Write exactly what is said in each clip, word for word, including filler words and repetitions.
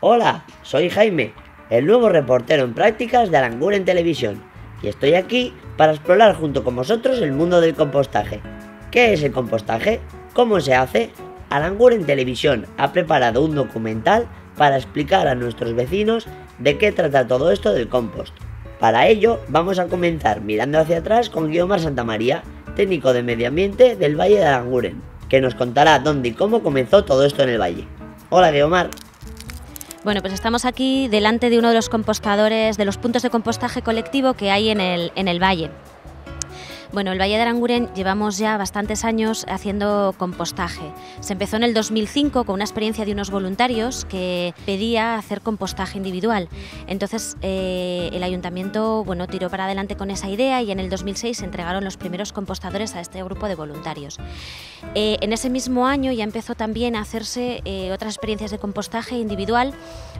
Hola, soy Jaime, el nuevo reportero en prácticas de Aranguren Televisión, y estoy aquí para explorar junto con vosotros el mundo del compostaje. ¿Qué es el compostaje? ¿Cómo se hace? Aranguren Televisión ha preparado un documental para explicar a nuestros vecinos de qué trata todo esto del compost. Para ello, vamos a comenzar mirando hacia atrás con Guillermo Santa María, técnico de medio ambiente del Valle de Aranguren, que nos contará dónde y cómo comenzó todo esto en el valle. Hola, Guiomar. Bueno, pues estamos aquí delante de uno de los compostadores, de los puntos de compostaje colectivo que hay en el, en el valle. Bueno, el Valle de Aranguren llevamos ya bastantes años haciendo compostaje. Se empezó en el dos mil cinco con una experiencia de unos voluntarios que pedía hacer compostaje individual. Entonces eh, el ayuntamiento bueno, tiró para adelante con esa idea y en el dos mil seis se entregaron los primeros compostadores a este grupo de voluntarios. Eh, en ese mismo año ya empezó también a hacerse eh, otras experiencias de compostaje individual,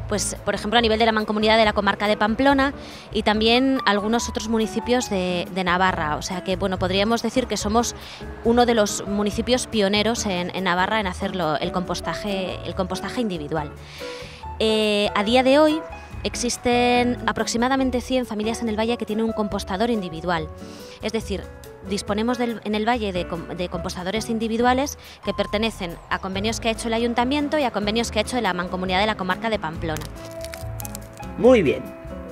pues por ejemplo a nivel de la Mancomunidad de la comarca de Pamplona y también algunos otros municipios de, de Navarra, o sea que bueno, podríamos decir que somos uno de los municipios pioneros en, en Navarra en hacer el compostaje, el compostaje individual. Eh, a día de hoy existen aproximadamente cien familias en el valle que tienen un compostador individual, es decir, disponemos del, en el valle de, de compostadores individuales que pertenecen a convenios que ha hecho el ayuntamiento y a convenios que ha hecho la Mancomunidad de la comarca de Pamplona. Muy bien,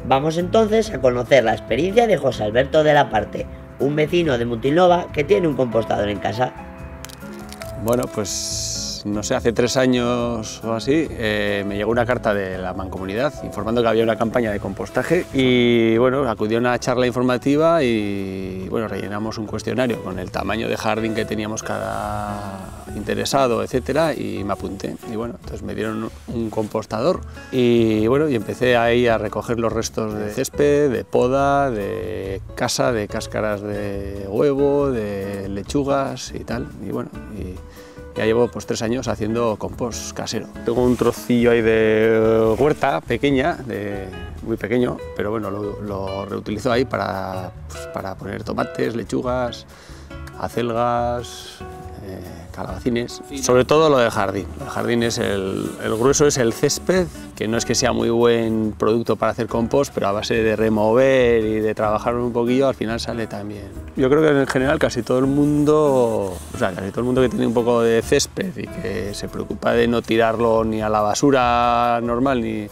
vamos entonces a conocer la experiencia de José Alberto de la Parte, un vecino de Mutilva que tiene un compostador en casa. Bueno, pues no sé, hace tres años o así eh, me llegó una carta de la Mancomunidad informando que había una campaña de compostaje y bueno, acudí a una charla informativa y bueno, rellenamos un cuestionario con el tamaño de jardín que teníamos cada interesado, etcétera, y me apunté. Y bueno, entonces me dieron un compostador y bueno, y empecé ahí a recoger los restos de césped, de poda, de casa, de cáscaras de huevo, de lechugas y tal. Y bueno, y ya llevo pues tres años haciendo compost casero. Tengo un trocillo ahí de huerta pequeña, de, muy pequeño, pero bueno, lo, lo reutilizo ahí para, pues, para poner tomates, lechugas, acelgas, eh, calabacines, sobre todo lo del jardín. El jardín es el, el grueso, es el césped, que no es que sea muy buen producto para hacer compost, pero a base de remover y de trabajar un poquillo, al final sale también. Yo creo que en general casi todo el mundo, o sea, casi todo el mundo que tiene un poco de césped y que se preocupa de no tirarlo ni a la basura normal ni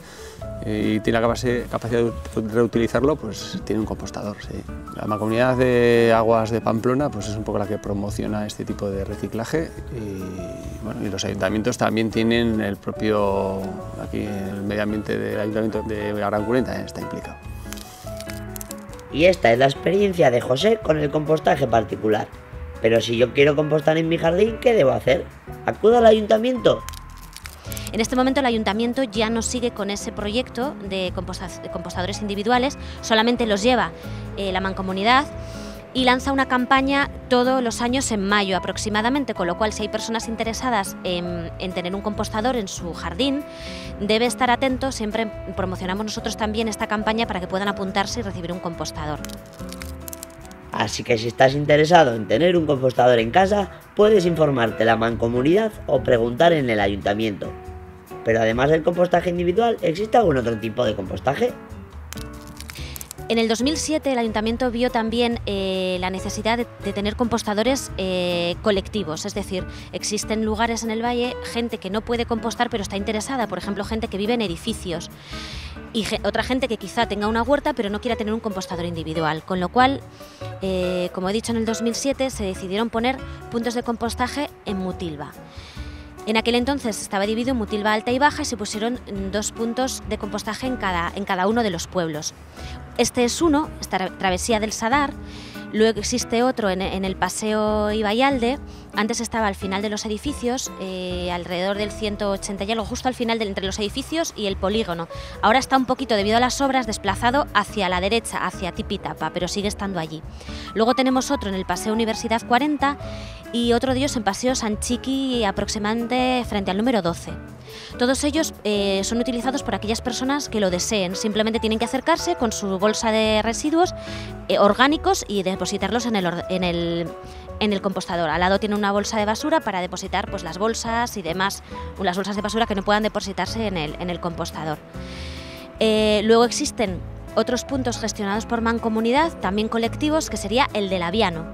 y tiene la capacidad de reutilizarlo, pues tiene un compostador, sí. La Mancomunidad de Aguas de Pamplona pues es un poco la que promociona este tipo de reciclaje y, bueno, y los ayuntamientos también tienen el propio, aquí el medio ambiente del Ayuntamiento de Aranguren también está implicado. Y esta es la experiencia de José con el compostaje particular. Pero si yo quiero compostar en mi jardín, ¿qué debo hacer? ¿Acudo al ayuntamiento? En este momento el ayuntamiento ya no sigue con ese proyecto de compostadores individuales, solamente los lleva eh, la Mancomunidad y lanza una campaña todos los años en mayo aproximadamente, con lo cual si hay personas interesadas en, en tener un compostador en su jardín, debe estar atento, siempre promocionamos nosotros también esta campaña para que puedan apuntarse y recibir un compostador. Así que si estás interesado en tener un compostador en casa, puedes informarte en la Mancomunidad o preguntar en el ayuntamiento. Pero además del compostaje individual, ¿existe algún otro tipo de compostaje? En el dos mil siete el ayuntamiento vio también eh, la necesidad de, de tener compostadores eh, colectivos, es decir, existen lugares en el valle, gente que no puede compostar pero está interesada, por ejemplo, gente que vive en edificios y ge- otra gente que quizá tenga una huerta pero no quiera tener un compostador individual, con lo cual, eh, como he dicho, en el dos mil siete se decidieron poner puntos de compostaje en Mutilva. En aquel entonces estaba dividido Mutilva alta y baja y se pusieron dos puntos de compostaje en cada, en cada uno de los pueblos. Este es uno, esta travesía del Sadar, luego existe otro en, en el Paseo Ibayalde, antes estaba al final de los edificios, eh, alrededor del ciento ochenta y algo, justo al final de, entre los edificios y el polígono. Ahora está un poquito, debido a las obras, desplazado hacia la derecha, hacia Tipitapa, pero sigue estando allí. Luego tenemos otro en el Paseo Universidad cuarenta, y otro de ellos en Paseo San Chiqui, aproximadamente frente al número doce. Todos ellos eh, son utilizados por aquellas personas que lo deseen, simplemente tienen que acercarse con su bolsa de residuos eh, orgánicos y depositarlos en el, en el, en el compostador. Al lado tiene una bolsa de basura para depositar pues, las bolsas y demás, las bolsas de basura que no puedan depositarse en el, en el compostador. Eh, luego existen otros puntos gestionados por Mancomunidad, también colectivos, que sería el de Labiano.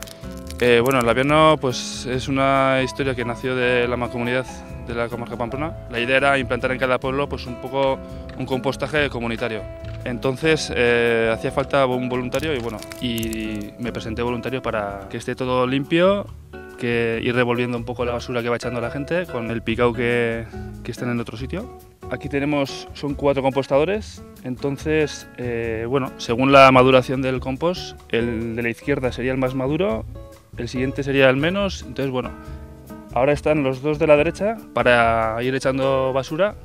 Eh, bueno, Labiano pues, es una historia que nació de la Mancomunidad de la comarca Pamplona. La idea era implantar en cada pueblo pues, un poco un compostaje comunitario. Entonces eh, hacía falta un voluntario y bueno, y me presenté voluntario para que esté todo limpio, que ir revolviendo un poco la basura que va echando la gente con el picao que, que están en otro sitio. Aquí tenemos, son cuatro compostadores, entonces, eh, bueno, según la maduración del compost, el de la izquierda sería el más maduro, el siguiente sería el menos, entonces bueno, ahora están los dos de la derecha para ir echando basura.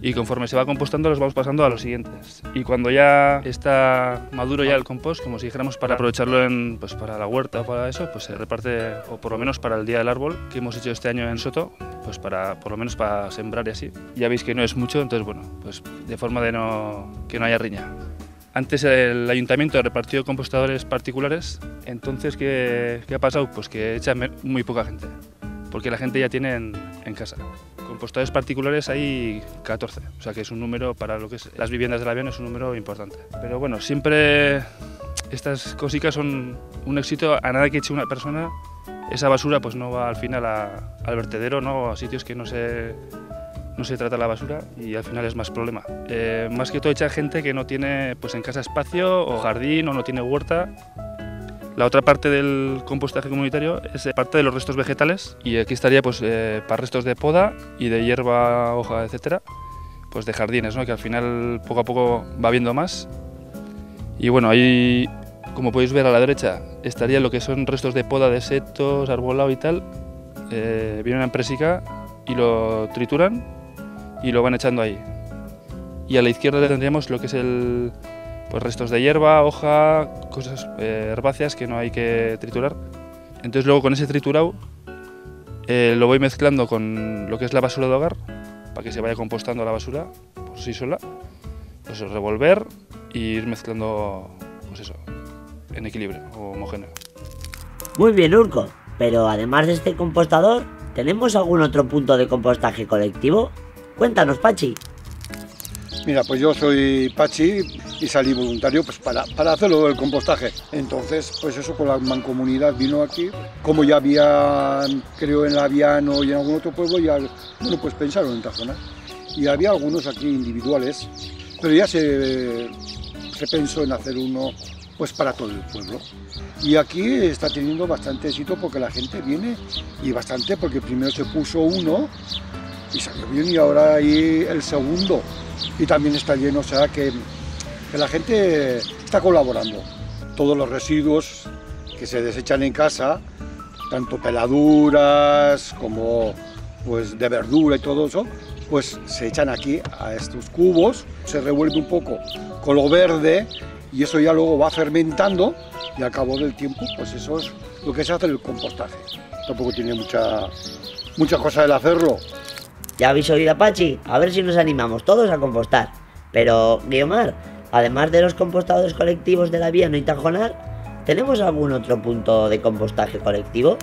Y conforme se va compostando los vamos pasando a los siguientes. Y cuando ya está maduro ya el compost, como si dijéramos para aprovecharlo en, pues para la huerta o para eso, pues se reparte, o por lo menos para el Día del Árbol, que hemos hecho este año en Soto, pues para, por lo menos para sembrar y así. Ya veis que no es mucho, entonces bueno, pues de forma de no, que no haya riña. Antes el ayuntamiento repartió compostadores particulares, entonces ¿qué, qué ha pasado? Pues que echa muy poca gente, porque la gente ya tiene en, en casa. Compostadores particulares hay catorce, o sea que es un número para lo que es las viviendas del avión, es un número importante. Pero bueno, siempre estas cositas son un éxito, a nada que eche una persona, esa basura pues no va al final a, al vertedero, ¿no? A sitios que no se, no se trata la basura y al final es más problema. Eh, más que todo echa gente que no tiene pues en casa espacio o jardín o no tiene huerta. La otra parte del compostaje comunitario es parte de los restos vegetales y aquí estaría pues, eh, para restos de poda y de hierba, hoja, etcétera, pues de jardines, ¿no? Que al final poco a poco va viendo más. Y bueno, ahí como podéis ver a la derecha estaría lo que son restos de poda de setos, arbolado y tal. Eh, viene una empresica y lo trituran y lo van echando ahí. Y a la izquierda tendríamos lo que es el... pues restos de hierba, hoja, cosas eh, herbáceas que no hay que triturar. Entonces luego con ese triturado eh, lo voy mezclando con lo que es la basura de hogar para que se vaya compostando la basura por sí sola. Pues revolver e ir mezclando pues eso, en equilibrio o homogéneo. Muy bien, Urco, pero además de este compostador, ¿tenemos algún otro punto de compostaje colectivo? Cuéntanos, Pachi. Mira, pues yo soy Pachi y salí voluntario pues para, para hacerlo el compostaje. Entonces, pues eso con la mancomunidad vino aquí. Como ya había, creo en Labiano y en algún otro pueblo, ya bueno, pues pensaron en Tajona. Y había algunos aquí individuales, pero ya se, se pensó en hacer uno pues para todo el pueblo. Y aquí está teniendo bastante éxito porque la gente viene y bastante porque primero se puso uno y salió bien y ahora ahí el segundo. Y también está lleno, o sea que, que la gente está colaborando. Todos los residuos que se desechan en casa, tanto peladuras como pues, de verdura y todo eso, pues se echan aquí a estos cubos, se revuelve un poco con lo verde y eso ya luego va fermentando y al cabo del tiempo, pues eso es lo que se hace en el compostaje. Tampoco tiene mucha, mucha cosa el hacerlo. Ya habéis oído a Pachi, a ver si nos animamos todos a compostar. Pero, Guiomar, además de los compostadores colectivos de Labiano y Tajonar, ¿tenemos algún otro punto de compostaje colectivo?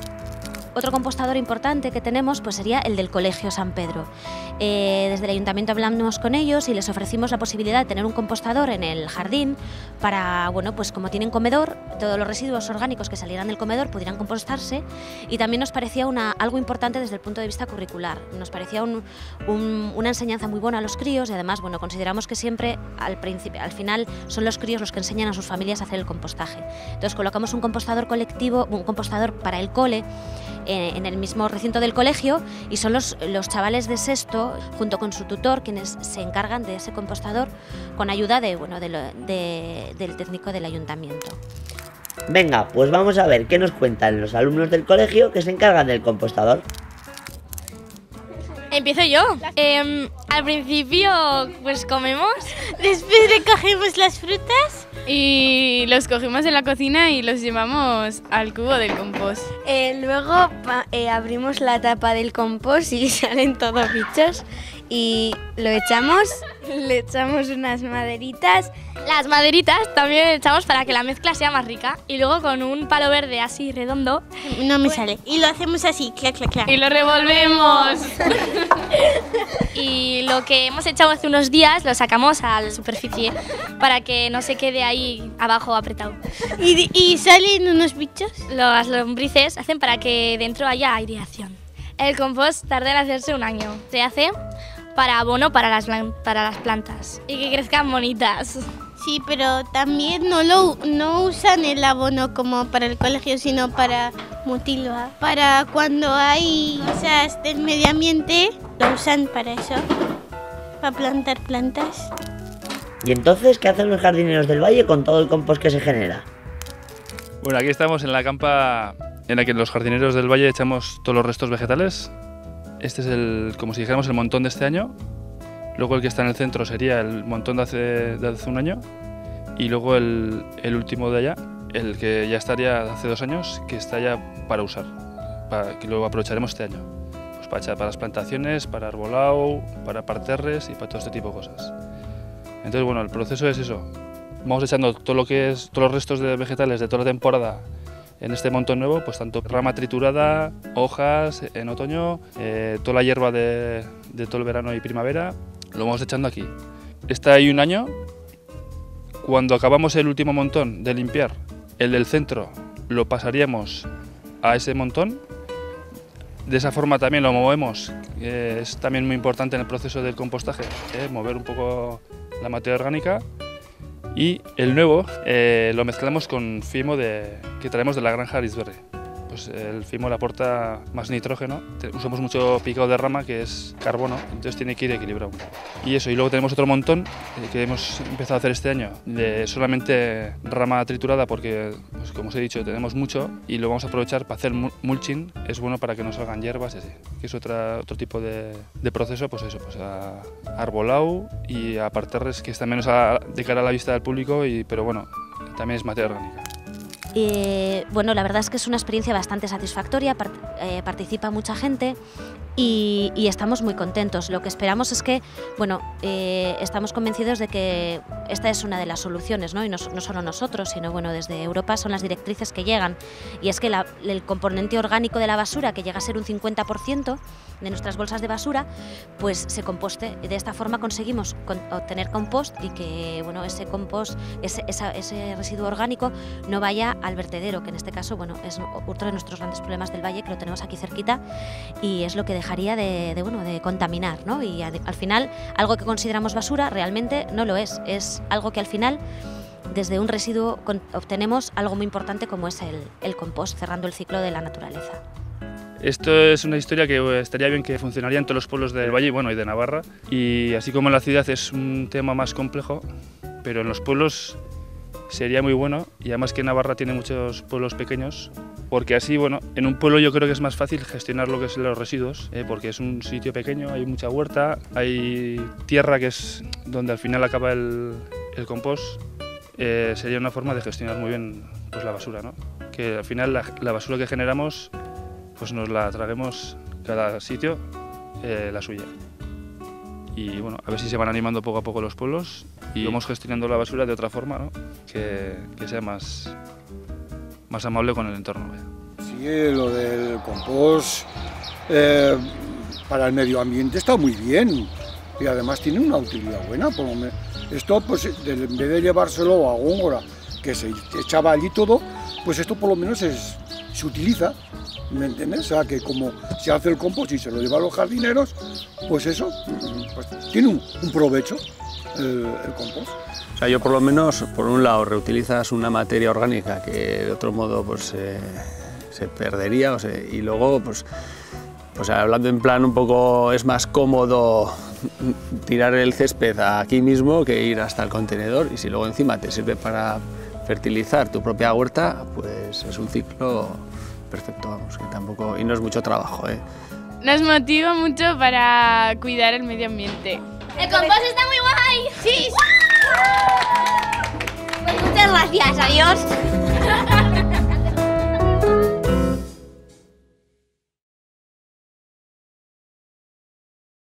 Otro compostador importante que tenemos pues, sería el del Colegio San Pedro. Eh, desde el ayuntamiento hablamos con ellos y les ofrecimos la posibilidad de tener un compostador en el jardín para, bueno, pues como tienen comedor, todos los residuos orgánicos que salieran del comedor pudieran compostarse y también nos parecía una, algo importante desde el punto de vista curricular. Nos parecía un, un, una enseñanza muy buena a los críos y además, bueno, consideramos que siempre al, al final son los críos los que enseñan a sus familias a hacer el compostaje. Entonces colocamos un compostador colectivo, un compostador para el cole, en el mismo recinto del colegio y son los, los chavales de sexto junto con su tutor quienes se encargan de ese compostador con ayuda de, bueno, de lo, de, del técnico del ayuntamiento. Venga, pues vamos a ver qué nos cuentan los alumnos del colegio que se encargan del compostador. Empiezo yo. Eh, al principio pues comemos, después recogemos las frutas y los cogemos de la cocina y los llevamos al cubo del compost. Eh, luego eh, abrimos la tapa del compost y salen todos bichos y lo echamos Le echamos unas maderitas. Las maderitas también le echamos para que la mezcla sea más rica. Y luego con un palo verde así redondo. No me pues, sale. Y lo hacemos así, clac, clac, clac. Y lo revolvemos. Y lo que hemos echado hace unos días lo sacamos a la superficie para que no se quede ahí abajo apretado. ¿Y, y salen unos bichos? Las lombrices hacen para que dentro haya aireación. El compost tarda en hacerse un año. Se hace para abono para las, para las plantas y que crezcan bonitas. Sí, pero también no, lo, no usan el abono como para el colegio, sino para Mutilva. Para cuando hay cosas del medio ambiente, lo usan para eso, para plantar plantas. ¿Y entonces qué hacen los jardineros del valle con todo el compost que se genera? Bueno, aquí estamos en la campa en la que los jardineros del valle echamos todos los restos vegetales. Este es el, como si dijéramos, el montón de este año. Luego el que está en el centro sería el montón de hace, de hace un año. Y luego el, el último de allá, el que ya estaría hace dos años, que está ya para usar, para, que lo aprovecharemos este año. Pues para, para las plantaciones, para arbolado, para parterres y para todo este tipo de cosas. Entonces, bueno, el proceso es eso. Vamos echando todo lo que es, todos los restos de vegetales de toda la temporada en este montón nuevo, pues tanto rama triturada, hojas en otoño, eh, toda la hierba de, de todo el verano y primavera, lo vamos echando aquí. Está ahí un año. Cuando acabamos el último montón de limpiar, el del centro lo pasaríamos a ese montón. De esa forma también lo movemos, eh, es también muy importante en el proceso del compostaje, eh, mover un poco la materia orgánica. Y el nuevo eh, lo mezclamos con fimo de, que traemos de la granja Arisverre. Pues el fimo le aporta más nitrógeno, usamos mucho picado de rama, que es carbono, entonces tiene que ir equilibrado. Y eso, y luego tenemos otro montón eh, que hemos empezado a hacer este año, de solamente rama triturada, porque, pues como os he dicho, tenemos mucho y lo vamos a aprovechar para hacer mulching. Es bueno para que no salgan hierbas y así, que es otra, otro tipo de, de proceso, pues eso, pues a arbolado y a parterres, que está menos a, de cara a la vista del público, y, pero bueno, también es materia orgánica. Eh, bueno, la verdad es que es una experiencia bastante satisfactoria, part eh, participa mucha gente y, y estamos muy contentos. Lo que esperamos es que, bueno, eh, estamos convencidos de que esta es una de las soluciones, ¿no? Y no, no solo nosotros, sino bueno, desde Europa son las directrices que llegan, y es que la, el componente orgánico de la basura, que llega a ser un cincuenta por ciento de nuestras bolsas de basura, pues se composte. De esta forma conseguimos con obtener compost y que, bueno, ese compost, ese, esa, ese residuo orgánico no vaya al vertedero, que en este caso, bueno, es otro de nuestros grandes problemas del valle, que lo tenemos aquí cerquita, y es lo que dejaría de, de, bueno, de contaminar, ¿no? Y al final, algo que consideramos basura realmente no lo es, es algo que al final, desde un residuo, obtenemos algo muy importante como es el, el compost, cerrando el ciclo de la naturaleza. Esto es una historia que estaría bien que funcionaría en todos los pueblos del valle, bueno, y de Navarra, y así como en la ciudad es un tema más complejo, pero en los pueblos sería muy bueno, y además que Navarra tiene muchos pueblos pequeños, porque así, bueno, en un pueblo yo creo que es más fácil gestionar lo que son los residuos, eh, porque es un sitio pequeño, hay mucha huerta, hay tierra, que es donde al final acaba el, el compost. Eh, sería una forma de gestionar muy bien, pues, la basura, ¿no? Que al final la, la basura que generamos, pues nos la traguemos cada sitio, eh, la suya. Y bueno, a ver si se van animando poco a poco los pueblos y vamos gestionando la basura de otra forma, ¿no? Que, que sea más, más amable con el entorno. Sí, lo del compost eh, para el medio ambiente está muy bien y además tiene una utilidad buena. Esto, pues, en vez de llevárselo a Góngora, que se echaba allí todo, pues esto por lo menos es, se utiliza. ¿Me entiendes? O sea, que como se hace el compost y se lo lleva a los jardineros, pues eso, pues tiene un, un provecho el, el compost. O sea, yo por lo menos, por un lado, reutilizas una materia orgánica que de otro modo, pues, eh, se perdería, o sea, y luego, pues, pues hablando en plan un poco, es más cómodo tirar el césped aquí mismo que ir hasta el contenedor, y si luego encima te sirve para fertilizar tu propia huerta, pues es un ciclo perfecto, vamos, que tampoco, y no es mucho trabajo, ¿eh? Nos motiva mucho para cuidar el medio ambiente. El compost está muy guay. Sí. Pues muchas gracias, adiós.